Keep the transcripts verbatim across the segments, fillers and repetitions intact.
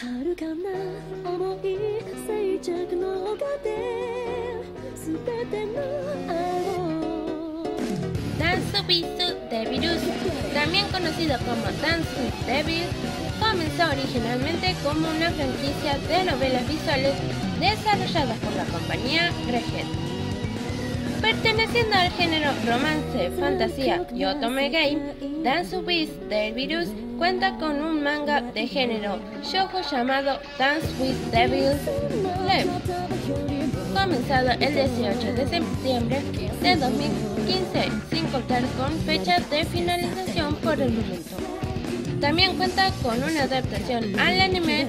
遥かな想い静寂の丘で全ての青 Dance with Devils, también conocido como Dance with Devils, comenzó originalmente como una franquicia de novelas visuales desarrolladas por la compañía Regent, perteneciendo al género romance, fantasía y otome game. Dance with Devils cuenta con un manga de género shoujo llamado Dance with Devils Live, comenzado el dieciocho de septiembre de dos mil quince, sin contar con fecha de finalización por el momento. También cuenta con una adaptación al anime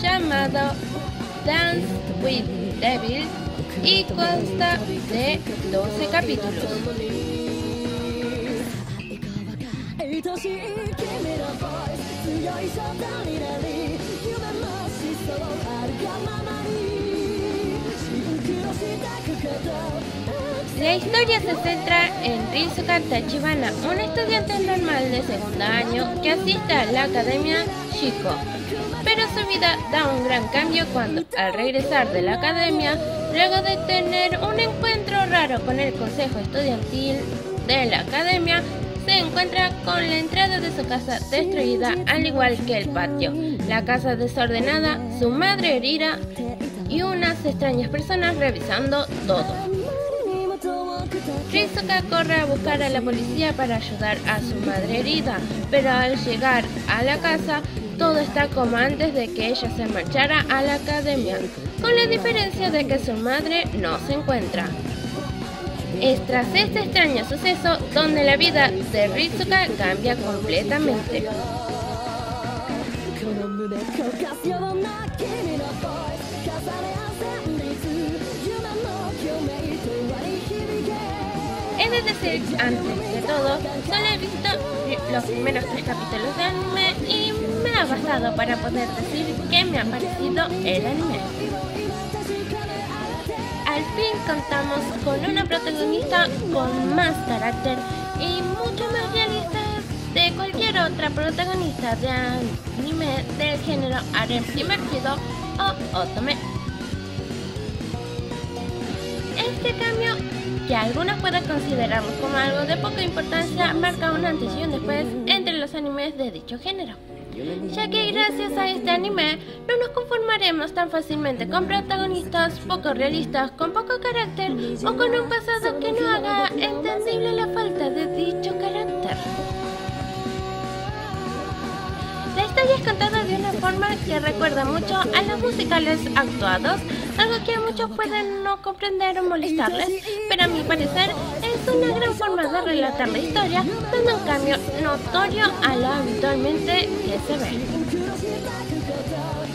llamado Dance with Devils y consta de doce capítulos. La historia se centra en Ritsuka Tachibana, una estudiante normal de segundo año que asiste a la academia Shiko, pero su vida da un gran cambio cuando, al regresar de la academia, luego de tener un encuentro raro con el consejo estudiantil de la academia, se encuentra con la entrada de su casa destruida, al igual que el patio, la casa desordenada, su madre herida y unas extrañas personas revisando todo. Ritsuka corre a buscar a la policía para ayudar a su madre herida, pero al llegar a la casa, todo está como antes de que ella se marchara a la academia, con la diferencia de que su madre no se encuentra. Es tras este extraño suceso donde la vida de Ritsuka cambia completamente. Es decir, antes de todo, solo he visto los primeros tres capítulos de anime y me ha bastado para poder decir que me ha parecido el anime. Al fin contamos con una protagonista con más carácter y mucho más realista de cualquier otra protagonista de anime del género harem invertido o otome. Este cambio, que algunos pueden considerarlo como algo de poca importancia, marca un antes y un después entre los animes de dicho género, ya que gracias a este anime no nos conformaremos tan fácilmente con protagonistas poco realistas, con poco carácter o con un pasado que no haga entendible la falta de dicho carácter. La historia es contada de una forma que recuerda mucho a los musicales actuados, algo que a muchos pueden no comprender o molestarles, pero a mi parecer es una gran forma de relatar la historia, dando un cambio notorio a lo habitualmente que se ve.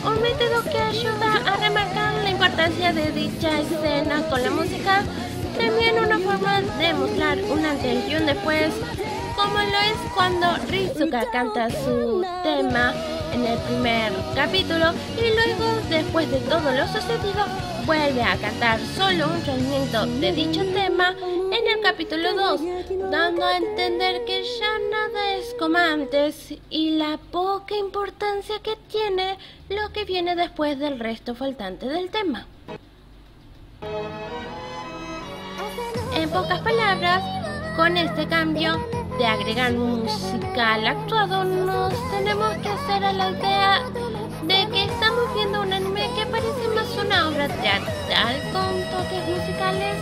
Un método que ayuda a remarcar la importancia de dicha escena con la música, también una forma de mostrar un antes y un después, como lo es cuando Ritsuka canta su tema en el primer capítulo y luego, después de todo lo sucedido, vuelve a cantar solo un fragmento de dicho tema en el capítulo dos, dando a entender que ya nada es como antes y la poca importancia que tiene lo que viene después del resto faltante del tema. En pocas palabras, con este cambio de agregar música al actuado, nos tenemos que hacer a la idea de que estamos viendo un anime que parece más una obra teatral con toques musicales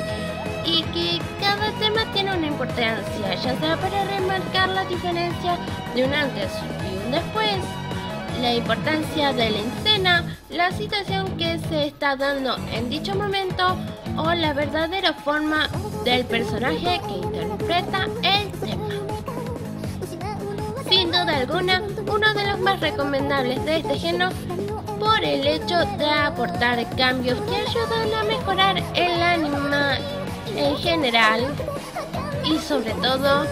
y que cada tema tiene una importancia, ya sea para remarcar la diferencia de un antes y un después, la importancia de la escena, la situación que se está dando en dicho momento o la verdadera forma del personaje que interpreta el tema. Sin duda alguna, uno de los más recomendables de este género por el hecho de aportar cambios que ayudan a mejorar el anime en general y sobre todo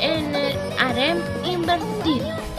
en el harem invertido.